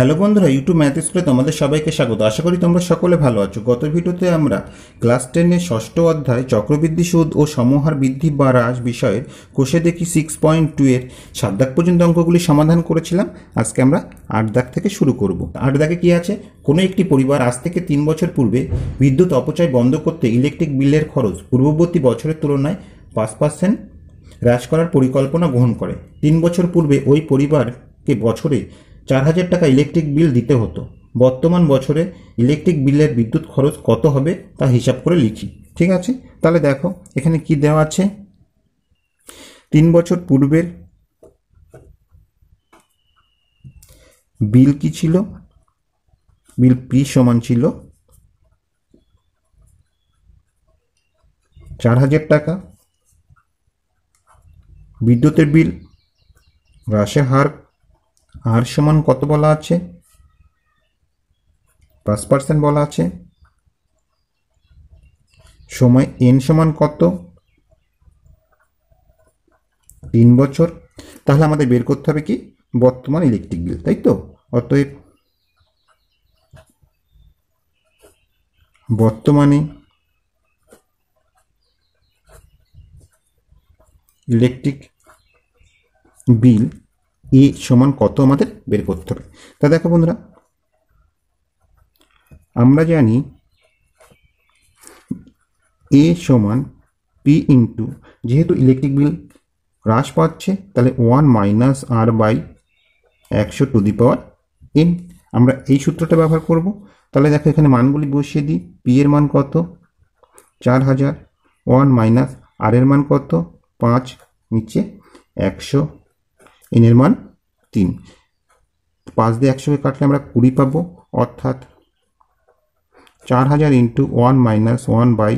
Hello बंधुरा YouTube math स्कूले तुम्हारे सबाइके स्वागत। आशा करी तुम्हारा सकले भालो आछो। गत भिडियोते आमरा क्लास 10 एर 6 अध्याय चक्रबृद्धि सूद और समहार बृद्धि बा ह्रास विषय कोषे देखी 6.2 एर 7 दाग पर्यन्त अंकगुली समाधान करेछिलाम। आजके आमरा 8 दाग थेके शुरू करब। 8 दागे कि आछे, कोनो एकटी परिवार आज थेके 3 बछर पूर्वे विद्युत अपचय बंद करते इलेक्ट्रिक बिलेर खरच पूर्ववर्ती बछरेर तुलनाय 5% ह्रास करार परिकल्पना ग्रहण करे। 3 बछर पूर्वे ओई परिवारके बछरे 4000 टाका इलेक्ट्रिक बिल दीते हतो। बर्तमान बछरे इलेक्ट्रिक बिलेर विद्युत खरच कत होबे ता हिसाब करे लिखी। ठीक आछे, ताहले देखो एखाने कि देवा आछे, 3 बछर पूर्वेर बिल कि छिलो, बिल पी समान छिलो 4000 टाका। विद्युतेर बिल ह्रासेर हार आर समान कत बला आछे, 5% बला आछे। समय एन समान कत, 3 बछर। ताहले आमादेर बेर करते हबे कि बर्तमान इलेक्ट्रिक बिल, ताई तो। अतएव बर्तमाने इलेक्ट्रिक बिल ए समान कत हमें बेर करते हैं। तो देखो बंधुरा, आमरा जानी ए समान पी इंटू, जेहेतु इलेक्ट्रिक बिल ह्रास पाच्छे ताहले 1 minus R by 100 to the power N. आमरा ए सूत्रटा व्यवहार करब। ताहले देखो एखाने मानगुली बसिए दी। पी एर मान कत, 4000। 1 माइनस आर एर मान कत, 5। नीचे 100। एन एर मान 3। 5 दिए 100 के काटले 20 पाबो। अर्थात 4000 into 1 minus 1 by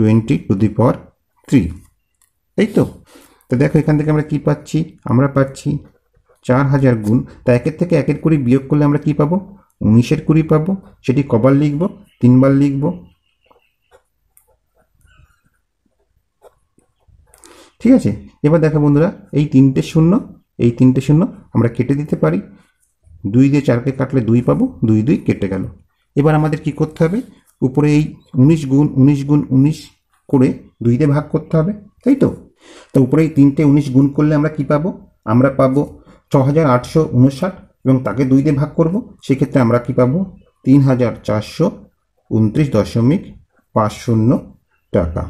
20 to the power 3। तो देखो एखान थेके आमरा कि पाच्छि, आमरा पाच्छि 4000 गुण, तो एकेर थेके एकेर कुड़ी वियोग करले आमरा कि पाबो, 19 कुड़ी पाबो। सेटी कबार लिखबो, 3 बार लिखबो। ठीक है। एबार देखो बंधुरा, तीनटे शून्य, ये तीनटे शून्य आमरा केटे दीते पारी। 2 दिए 4 के काटले 2 पाबो, 2 2 केटे गेल। एबार आमादेर कि करते हबे, उपरे 19 गुण 19 गुण 19 करे 2 दिए भाग करते हबे, ताई तो उपरे तीनटे 19 गुण करले आमरा कि पाबो, आमरा पाबो 6859 एबं ताके 2 दिए भाग करब, सेई क्षेत्रे आमरा कि पाबो 3429.50 टाका।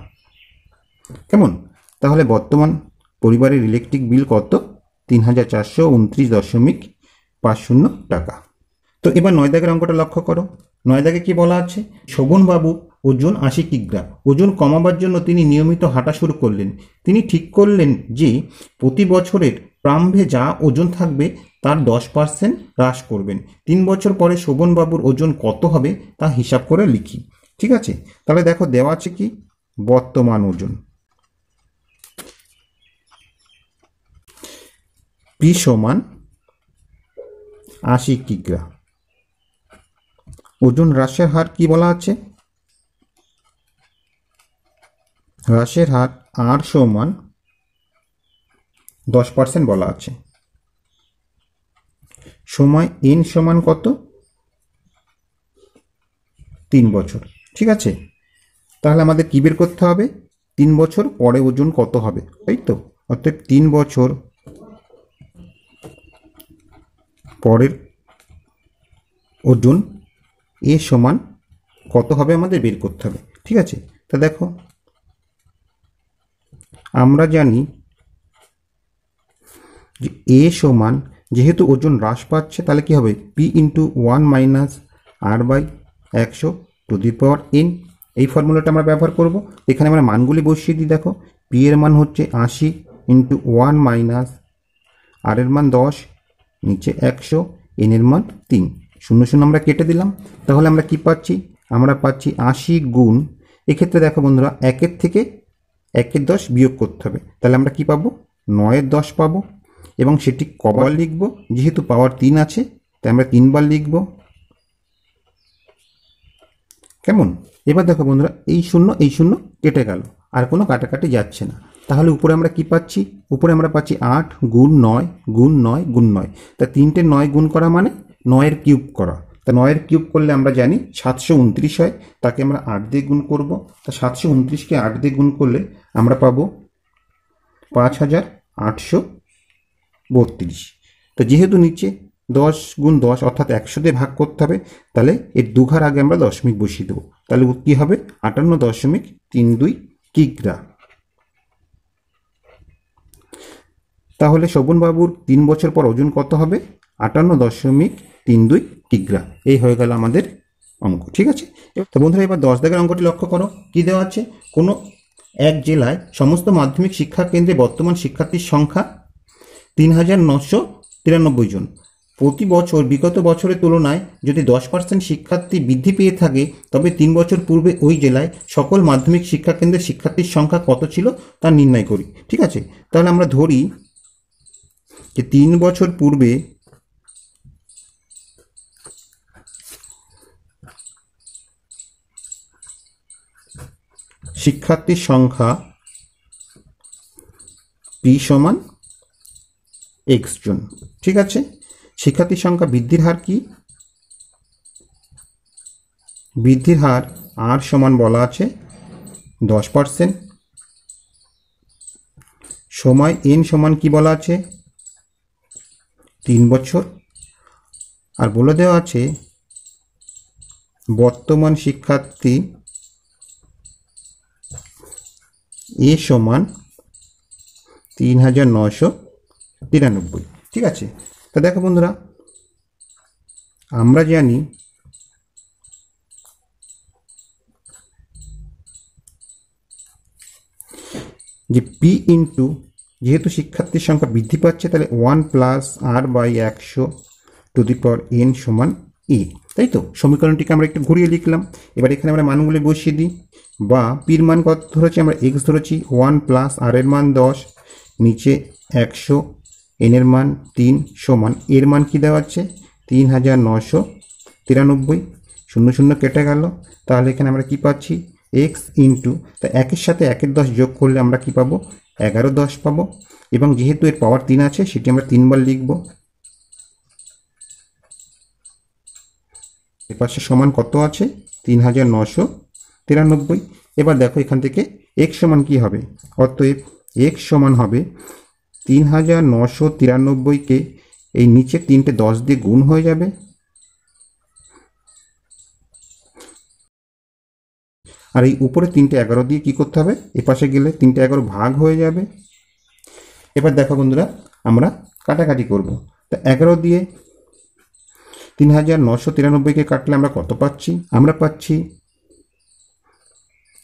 केमन? ताहले बर्तमान परिवारेर इलेक्ट्रिक बिल कत, 3429.50 टाका। तो एबार 9 दागेर अंकटा लक्ष्य करो। 9 दागे कि बला आछे, शोभन बाबू ओजन 80 किग्राम, ओजन कमाबार जन्य तिनि नियमित हाँटा शुरू करलेन। तिनि ठीक करलेन जे प्रति बछरेर प्रारम्भे जा ओजन थाकबे तार 10% ह्रास करबेन। 3 बछर परे शोभन बाबुर ओजन कत होबे ता हिसाब करे लिखी। ठीक आछे, ताहले देखो देवा आछे कि बर्तमान ओजन पी समान 80 किग्राम। ओजन ह्रासेर हार कि बला आछे, ह्रासेर हार आर समान 10% बला आछे। समय एन समान कत, 3 बछर। ठीक आछे, ताहले आमादेर कि बेर करते हबे, 3 बछर परे ओजन कत हबे, ताई तो। अतएव 3 बछर परेर ओजन ए समान कत हबे आमादेर बेर करते हबे। ठीक आछे, तो देखो आमरा जानी जे ए समान, जेहेतु ओजन ह्रास पाচ্ছে ताहले कि हबे P into 1 minus R by 100 to the power N. এই ফর্মুলাটা আমরা ব্যবহার করব। এখানে আমরা মানগুলি বসিয়ে দিই। দেখো পি এর মান হচ্ছে 80 इंटू 1 माइनस आर एर मान 10, नीचे 100, एन एर मान 3। शून्य शून्य আমরা কেটে দিলাম। তাহলে আমরা কি পাচ্ছি, আমরা পাচ্ছি 80 গুণ। এই ক্ষেত্রে দেখো বন্ধুরা, 1 এর 10 বিয়োগ করতে হবে, তাহলে আমরা কি পাবো, 9 এর 10 পাবো। এবং সেটি কবার লিখব, যেহেতু পাওয়ার 3 আছে তাই আমরা 3 বার লিখব। কেমন? এবার দেখো বন্ধুরা, এই শূন্য কেটে গেল, আর কোনো কাটাকাটি যাচ্ছে না। তাহলে উপরে আমরা কি পাচ্ছি, উপরে আমরা পাচ্ছি 8 গুণ 9 গুণ 9 গুণ 9। তা 3 তে 9 গুণ করা মানে नयर किूब करा तो नयर किूब कर ले जानी 729 है ताके 8 दिए गुण करब तो 729 के 8 दिए गुण कर ले पाबो 5832। तो जेहेतु नीचे 10 गुण 10 अर्थात 100 दिए भाग करते हैं ताहले एर दुघार आगे दशमिक बसिए देव ताहले कि हबे 58.32 किग्रा। ताहले शोभन बाबूर 3 बछर पर ओजन कत हबे 58.32 किग्रा। यह हो गेल आमादेर अंक। ठीक है तो बंधुरा एबार 10 दागेर अंकटी लक्ष्य करो कि देवा आछे कोनो एक जिलाय समस्त माध्यमिक शिक्षा केंद्रे बर्तमान शिक्षार्थीर संख्या 3993 जन। प्रति बछर विगत बछरेर तुलनाय यदि 10% शिक्षार्थी बृद्धि पेये थाके तबे 3 बछर पूर्वे ओई जिलाय सकल माध्यमिक शिक्षा केंद्रे शिक्षार्थीर संख्या कत छिलो ता निर्णय करी। ठीक आछे ताहले आमरा धरी 3 बछर पूर्वे शिक्षार्थी संख्या पी समान एक्स जन। ठीक है शिक्षार्थी संख्या बृद्धिर हार की बृद्धिर हार आर समान बला आछे 10%। समय एन समान की बला आछे 3 बछर और बोले देवा आछे बर्तमान शिक्षार्थी ए समान 3993। ठीक आछे तो देखो बंधुरा आमरा जानी जे पी इंटू जेहेतु शिक्षार्थी संख्या बृद्धि पाচ্ছে তাহলে 1 + r/100 समान ए तई तो समीकरणটিকে আমরা একটু ঘুরিয়ে লিখলাম। এবার এখানে আমরা মানগুলো বসিয়ে দিই বা p এর মান কত ধরেছি আমরা x ধরেছি 1 + r এর मान 10 নিচে 100 n এর मान 3 সমান a এর মান কি দেওয়া আছে 3993 शून्य शून्य কেটে গেল তাহলে এখানে আমরা কি পাচ্ছি x इंटू तो 1 এর সাথে 1 এর 10 যোগ করলে আমরা কি পাবো 11.10 पाबो एबं जेहेतु एर पावर 3 आछे सेटी आमरा 3 बार लिखबो। एर पाशे समान कत आछे 3993। एबार देखो एखान थेके x समान कि हबे अतएव x समान हबे 3993 के एई नीचे 3 टे 10 दिए गुण हो जाबे और ये ऊपर 3 टे 11 दिए कि करते हैं ए पाशे गेले 3 टे 11 भाग हो जाए। एबार देखो बंधुरा आमरा काटाकाटी करब तो 11 दिए 3993 के काटले आमरा कत पाচ্ছি आमरा पाচ্ছি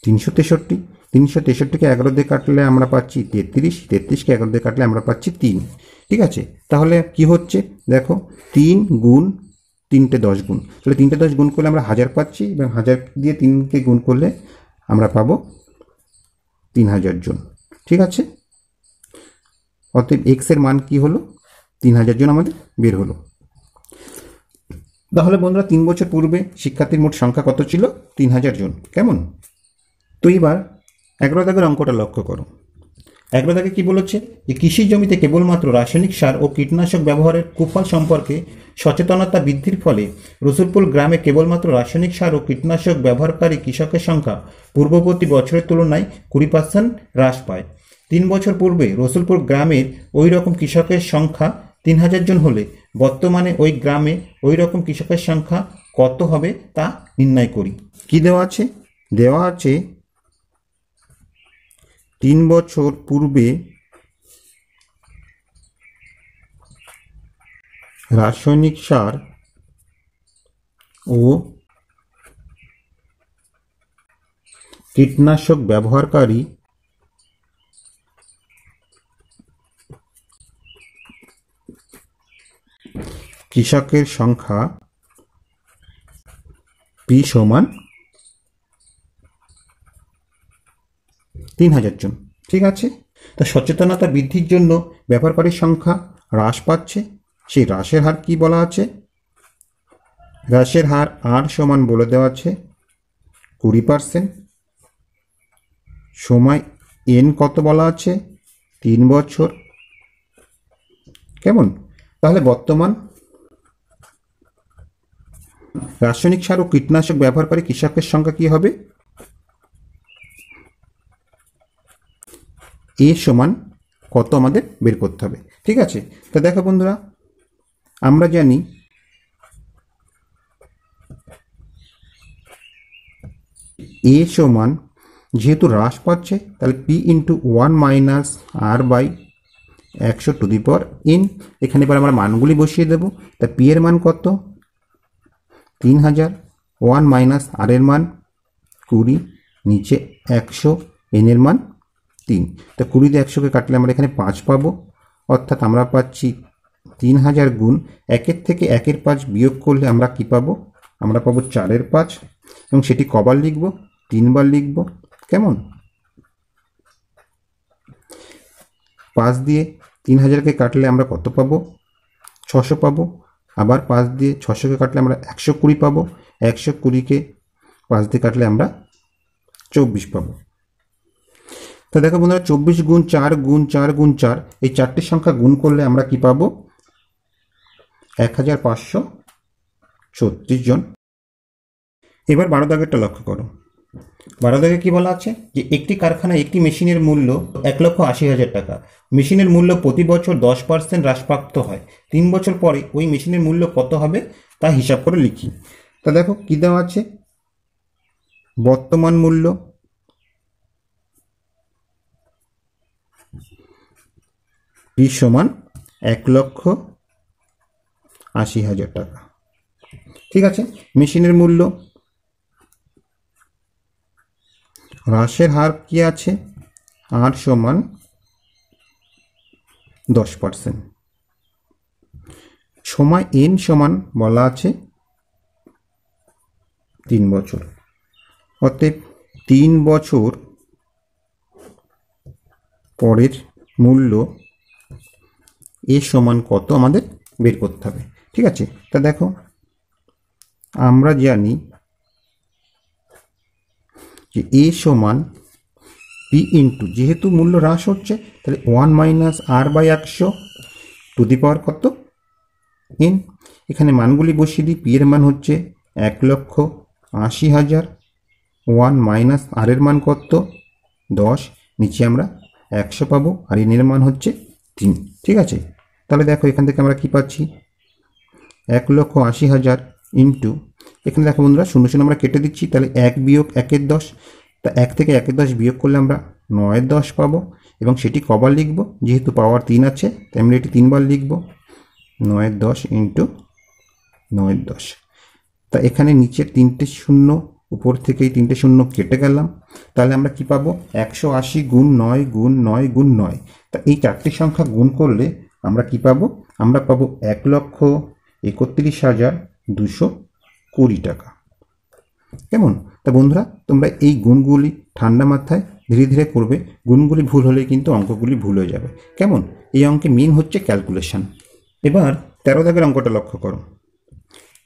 363। 363 के 11 दिए काटले आमरा पाচ্ছি 33। 33 के 11 दिए काटले आमरा पाচ্ছি 3। ठीक आछे ताहले कि होच्छे देखो 3 गुण 3 टे 10 गुण चलो 3 टे 10 गुण कर ले 1000 पासी 1000 दिए 3 के गुण कर ले पा 3000 जन। ठीक है अतएव एक्सर मान कि हलो 3000 जन बेर हलो। ताहले बंधुरा 3 बछर पूर्वे शिक्षार्थीर मोट संख्या कत छिलो 3000 जन केमन। तो एबार 11 दागेर अंकटा लक्ष्य करो। 11 दागे कि बोलेछे जे कृषि जमीते केवलमात्र रासायनिक सार और कीटनाशक व्यवहार कुफल सम्पर्के सचेतनता बृद्धिर फले रसुलपुर ग्रामे केवलमात्र रासायनिक सार और कीटनाशक व्यवहारकारी कृषकेर संख्या पूर्ववर्ती बछरेर तुलनाय 20% ह्रास पाय। 3 बछर पूर्वे रसुलपुर ग्रामेर ओई रकम कृषकेर संख्या 3000 जन हले बर्तमाने ओई ग्रामे ओई रकम कृषकेर संख्या कत हबे ता निर्णय करी। कि देवा आछे 3 बछर पूर्वे रासायनिक सार और कीटनाशक व्यवहारकारी कृषकेर संख्या पी समान 3000 जन। ठीक आछे तो सचेतनता बृद्धिर जन्य व्यवहारकारी संख्या ह्रास पाচ্ছে सेई ह्रासेर हार कि बला आछे ह्रासेर हार आर समान बले देওয়া আছে 20%। समय एन कत बला आछे 3 বছর केमन। ताहले बर्तमान रासायनिक सार और कीटनाशक व्यवहार करे कृषक संख्या की होबे ए समान कत आमादेर बेर करते होबे। ठीक आछे, तो देखो बंधुरा आमरा जानी ए समान जेहेतु ह्रास पाচ্ছে তাহলে P into one minus R by 100 to the power n एखाने पर आमरा मानगुली बसिए देव। ता पी एर मान कत 3000 वन माइनस आर एर मान 20 नीचे 100 n एर मान 3। तो 20 दिए 100 के काटले आमरा एखाने 5 पाबो अर्थात आमरा पाচ্ছি 3000 गुण 1 थेके 1 एर 5 वियोग करले आमरा कि पाबो आमरा पाबो 4 एर 5 एबं सेটি কবার লিখব 3 बार लिखब केमन 5 दिए 3000 के काटले आमरा कत पाबो 600 पाबो आबार 5 दिए 600 के काटले आमरा 120 पाबो 120 के 5 दिए काटले आमरा 24 पाबो। तो देखो बंधुरा 24 गुण 4 गुण 4 गुण 4 ये चारटी संख्या गुण करले आमरा कि पाबो 1536 जन। एबार 12 दागेरटा लक्ष्य करो 12 दागे कि बला आछे जे एकटी कारखाना एकटी मेशिनेर मूल्य 1,80,000 टाका मेशिनेर मूल्य प्रति बछर 10% ह्रासप्राप्त हय 3 बछर परे ओई मेशिनेर मूल्य कत हबे ता हिसाब करे लिखी। तो देखो कि देवा आछे बर्तमान मूल्य पी समान 1,80,000 टाका। ठीक आछे, मेशिनेर मूल्य ह्रासेर हार कि आछे आर समान 10% समय एन समान बला आछे 3 बछर अतएव 3 बछर परेर मूल्य ए समान कत आमादेर बेर करते हबे। ठीक आछे, तो देखो आमरा जानी যে a সমান p ইনটু যেহেতু মূল্য হ্রাস হচ্ছে তাহলে 1 minus r by 100 to the power কত n এখানে মানগুলি বসিয়ে দিই p এর মান হচ্ছে 1,80,000 1 মাইনাস r এর মান কত 10 নিচে আমরা 100 পাবো আর n এর মান হচ্ছে 3। ঠিক আছে, তাহলে দেখো এখান থেকে আমরা কি পাচ্ছি 1,80,000 ইনটু एखे देखो बंधुरा शून्य शून्य आमरा केटे दिच्छी ताहले 1 - 1 = 10 तो 1 থেকে 1 - 10 वियोग करले आमरा 9 - 10 पाबो एबं सेटी कबार लिखब जेहेतु पावर 3 आछे ताई आमरा एटी 3 बार लिखब 9 - 10 इंटू 9 - 10 तो एखाने नीचे 3 शून्य ऊपर थेके 3 शून्य केटे गेलाम ताहले आमरा कि पाबो 180 गुण 9 गुण 9 गुण 9 तो एई चारटी संख्या गुण करले आमरा कि पाबो आमरा पाबो 1,31,220 টাকা কেমন। তা বন্ধুরা তোমরা এই গুণগুলি ঠান্ডা মাথায় ধীরে ধীরে করবে গুণগুলি ভুল হলে কিন্তু অঙ্কগুলি ভুল হয়ে যাবে কেমন। এই অঙ্কে মেইন হচ্ছে ক্যালকুলেশন। এবার 13 দাগের অঙ্কটা লক্ষ্য করো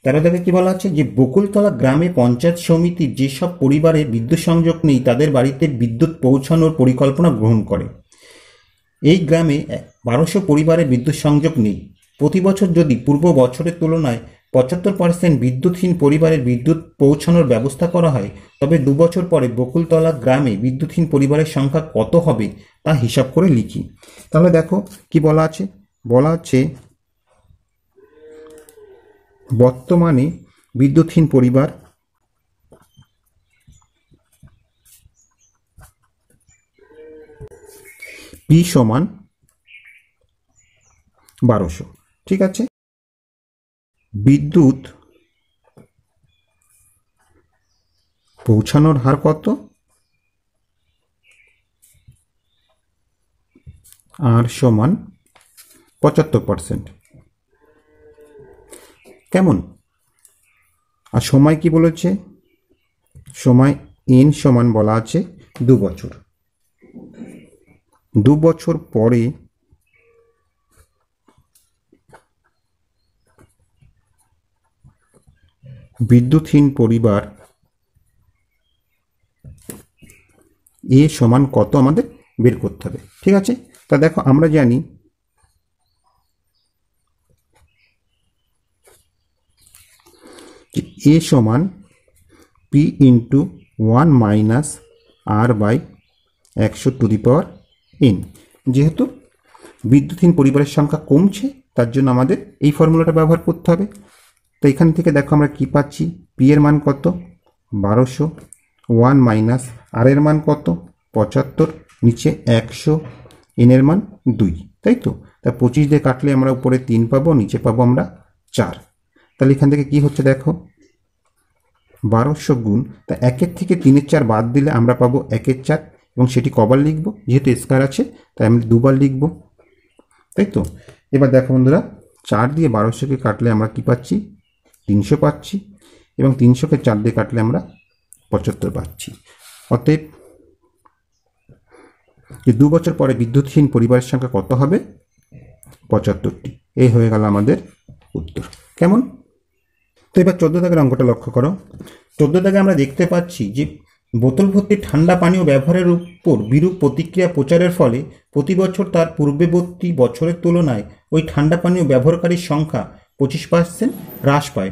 13 দাগে কি বলা আছে যে বকুলতলা গ্রামে পঞ্চায়েত সমিতি যেসব পরিবারে বিদ্যুৎ সংযোগ নেই তাদের বাড়িতে বিদ্যুৎ পৌঁছানোর পরিকল্পনা গ্রহণ করে। এই গ্রামে 1200 পরিবারে বিদ্যুৎ সংযোগ নেই প্রতি বছর যদি পূর্ব বছরের তুলনায় 75% विद्युतहीन परिवार विद्युत पहुँचानोर व्यवस्था करा है तबे 2 बछर पर बकुलतला ग्रामे विद्युतहीन परिवार संख्या कत हबे ता हिसाब करे लिखी। ताहले देखो कि बला आछे बर्तमाने विद्युतहीन परिवार 1200। ठीक आछे, विद्युत पहुँचानोर हार कत आर समान 75% केमन और समय कि बोलेछे समय एन समान बला आछे 2 बछर 2 बछर परे विद्युतहीन परिवार ए समान कत आमादेर बेर करते हबे। ठीक आछे, ता देखो आमरा जानी ए समान P into one minus R by to the power N जेहेतु विद्युतहीन परिवारेर संख्या कमछे तार जोन्नो आमादेर एई फर्मुलाटा व्यवहार करते हबे। तो एखान थेके देखो आमरा कि पाচ্ছি पी एर मान कत 1200 वन माइनस आर एर मान कत 75 नीचे 100 एन एर मान 2 ताई तो 25 दिए काटले आमरा उपरे 3 पाबो नीचे पाबो आमरा 4 ताहले एखान थेके कि होच्छे देखो 1200 गुण तो एक थेके 3 एर 4 बाद दिले आमरा पाबो 1 एर 4 और सेटी कबार लिखब जेहेतु स्कोर आछे ताई आमरा दुबार लिखब ताई तो एबार देखो बंधुरा 4 दिए 1200 के काटले आमरा कि पाচ্ছি 300 पाচ্ছি एबं 300 के 4 दिए काटले आमरा 75 पाচ্ছি। अतएव ये 2 बছর পরে বিদ্যুৎহীন পরিবারের সংখ্যা কত হবে 75টি। এই হয়ে গেল আমাদের উত্তর কেমন। তো এবার 14 দাগের অঙ্কটা লক্ষ্য করো। 14 দাগে আমরা দেখতে পাচ্ছি যে बोतल भर्ती ठंडा पानी और व्यवहार पर बिरूप प्रतिक्रिया प्रचार फले प्रति बछर तार पूर्ववर्ती बछर तुलनाय ओई ठंडा पानी और व्यवहारकारी संख्या 25% ह्रास पाय।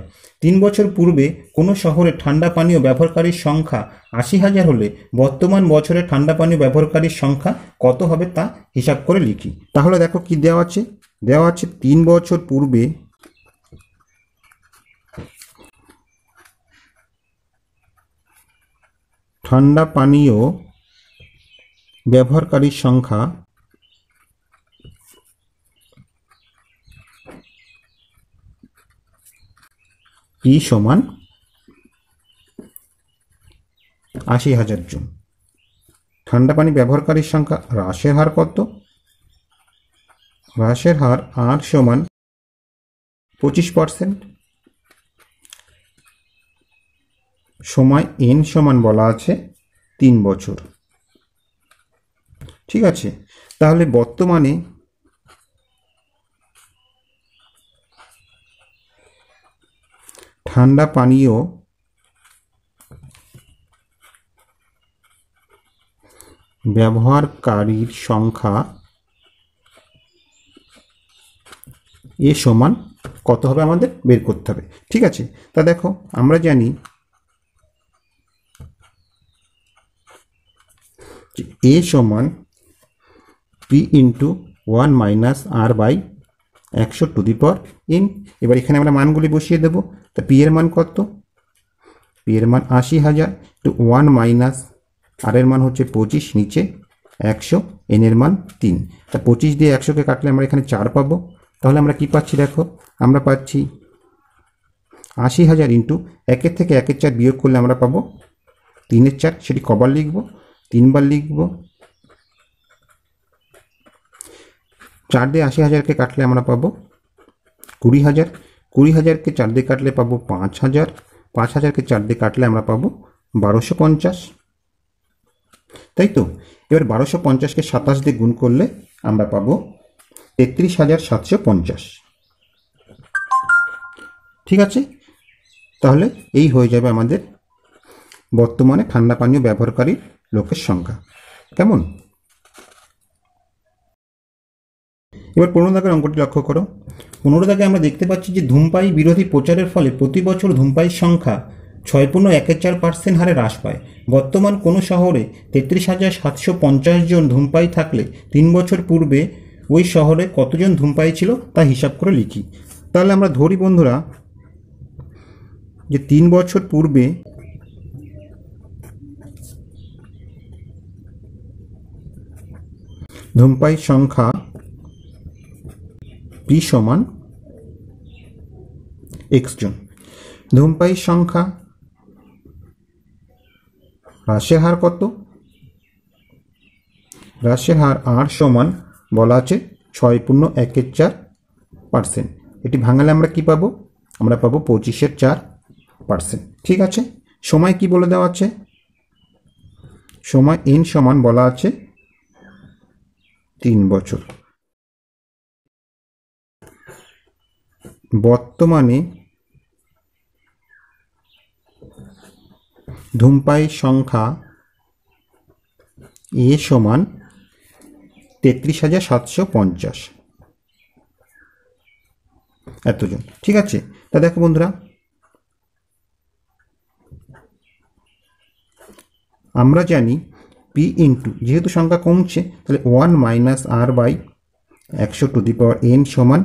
3 बछर पूर्वे कोनो शहरे ठंडा पानी और व्यवहारकारी संख्या 80,000 होले बर्तमान बछरे ठंडा पानी और व्यवहारकारी संख्या कत होबे ता हिसाब करे लिखी। ताहले देखो कि देवा आछे 3 बछर पूर्वे ठंडा पानीय व्यवहारकारी संख्या 80,000 जन। ठंडा पानी व्यवहारकारी संख्या ह्रासेर हार कत ह्रासेर हार 8 समान 25% समय एन समान बला आछे 3 बछर ठीक आछे। ताहले बर्तमाने ठंडा पानीय व्यवहारकारीर संख्या ए समान कत होबे आमादेर बेर करते होबे ठीक आछे। ता देखो आमरा जानी ए समान P into one minus R by to the power N. एबारे मानगुली बसिए देव तो पी एर मान कत पी एर मान 80,000 टू वन माइनस आर एर मान होच्छे 25 नीचे 100 एन एर मान 3 तो 25 दिए 100 के काटले आमरा एखाने 4 पाबो। ताहले आमरा कि पाচ্ছি देखो आमरा पाচ্ছি 80,000 इंटू 1 एर 4 वियोग करले आमरा पाबो 3 एर 4 सेटी कबार लिखब 3 बार लिखब 4 दिए 80,000 के काटले आमरा पाबो 20,000 20,000 के 4 दिए काटले पाबो 5,000 5,000 के 4 दिए काटले आमरा पाबो 1250 ताई तो। एबार 1250 के 27 दिए गुण करले आमरा पाबो 33,750 ठीक आछे। ताहले एई हये जाबे आमादेर बर्तमाने ठंडा पानीय व्यवहारकारी लोकेर संख्या केमन। এবার 15 দাগের অঙ্কটি লক্ষ্য করো। 15 দাগে আমরা দেখতে পাচ্ছি যে ধূমপায়ী বিরোধী প্রচারের ফলে প্রতি বছর ধূমপায়ীর সংখ্যা 6.14% হারে হ্রাস পায়। বর্তমান কোন শহরে 33,750 জন ধূমপায়ী থাকলে 3 বছর পূর্বে ওই শহরে কতজন ধূমপায়ী ছিল তা হিসাব করে লিখি। তাহলে আমরা ধরি বন্ধুরা যে 3 বছর পূর্বে धूमपाई संख्या पी समान एक्स जन। धूमपाई संख्या ह्रासेर हार कत ह्रासेर हार 8 समान बला आछे 6.14% एटी भांगाले आमरा कि पाबो आमरा पाबो 25.4% ठीक आछे। समय कि बोले देवा आछे समय एन समान बला आछे 3 बछर। बर्तमाने धूमपायी संख्या ए समान 33,750 एतजन ठीक आछे। ता देखो बंधुरा আমরা জানি পি ইন্টু যেহেতু সংখ্যা কমছে তাহলে 1 minus R by 100 to the power N সমান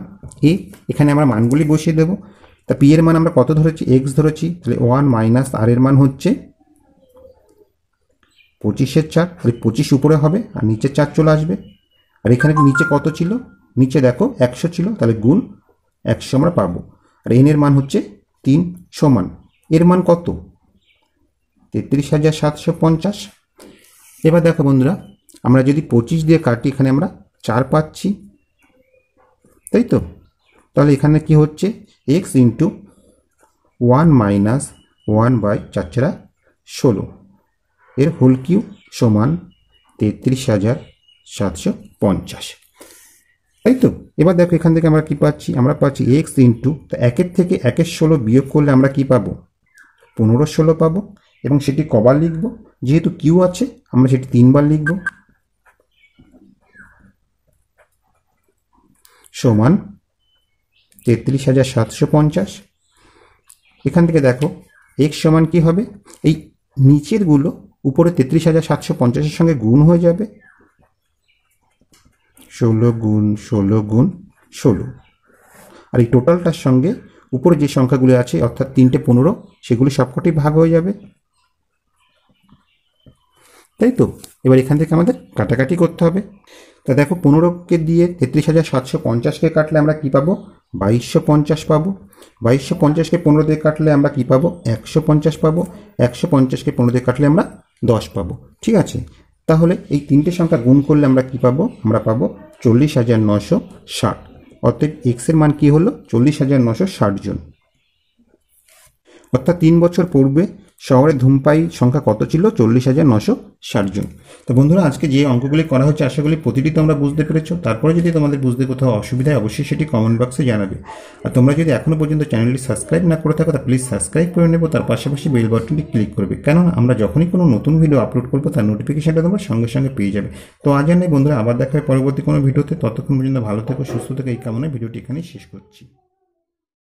এ। এখানে আমরা মানগুলি বসিয়ে দেব। তা পি এর মান আমরা কত ধরেছি, এক্স ধরেছি, তাহলে 1 মাইনাস আর এর মান হচ্ছে 25/4, তাহলে 25 উপরে হবে আর নিচে 4 চলে আসবে। আর এখানে নিচে কত ছিল, নিচে দেখো 100 ছিল, তাহলে গুণ 100 আমরা পাবো। আর এন এর মান হচ্ছে 3 সমান এর মান কত, 33,750। এবার দেখো বন্ধুরা, আমরা যদি 25 দিয়ে কাটি এখানে আমরা 4 পাচ্ছি, তাই তো। তাহলে এখানে কি হচ্ছে এক্স ইন্টু 1 বাই 4/16 এর হোল কিউব সমান 33,750, তাই তো। এবার দেখো এখান থেকে আমরা কি পাচ্ছি, আমরা পাচ্ছি এক্স ইন্টু একের থেকে 1/16 বিয়োগ করলে আমরা কি পাবো, 15/16 পাবো। এবং সেটি কবার লিখব, যেহেতু কিউ আছে আমরা সেটি 3 বার লিখব। সমান 33,750। এখান থেকে দেখো এক্স সমান কি হবে, এই নিচের গুলো উপরে 33,750-এর সঙ্গে গুণ হয়ে যাবে, 16 গুণ 16 গুণ 16। আর এই টোটালটার সঙ্গে উপরে যে সংখ্যাগুলো আছে অর্থাৎ 3টে 15 সেগুলি সবকটি ভাগ হয়ে যাবে, তাই তো। এবার এখান থেকে আমাদের কাটাকাটি করতে হবে। তা দেখো 15কে দিয়ে 33,750-কে কাটলে আমরা কি পাবো, 2250 পাবো। 2250-কে 15 দিয়ে কাটলে আমরা কি পাবো, 150 পাবো। 150-কে 15 দিয়ে কাটলে আমরা 10 পাবো, ঠিক আছে। তাহলে এই 3টে সংখ্যা গুণ করলে আমরা কি পাবো, আমরা পাবো 40,960। অতএব এক্সের মান কি হলো, 40,960 জন। অর্থাৎ 3 বছর পূর্বে শহরে ধূমপাই সংখ্যা কত ছিল, 40,960 জন। তো বন্ধুরা, আজকে যে অঙ্কগুলি করা হচ্ছে আশাগুলি প্রতিটি তোমরা বুঝতে পেরেছো। তারপরে যদি তোমাদের বুঝতে কোথাও অসুবিধা হয় অবশ্যই সেটি কমেন্ট বক্সে জানাবে। আর তোমরা যদি এখনও পর্যন্ত চ্যানেলটি সাবস্ক্রাইব না করে থাকো তা প্লিজ সাবস্ক্রাইব করে নেবো, তার পাশাপাশি বেল বাটনটি ক্লিক করবে, কেননা আমরা যখনই কোনো নতুন ভিডিও আপলোড করবো তার নোটিফিকেশনটা তোমরা সঙ্গে সঙ্গে পেয়ে যাবে। তো আজ আর নেই বন্ধুরা, আবার দেখা হয় পরবর্তী কোনো ভিডিওতে। ততক্ষণ পর্যন্ত ভালো থেকো, সুস্থ থেকো, এই কামনায় ভিডিওটি এখানেই শেষ করছি।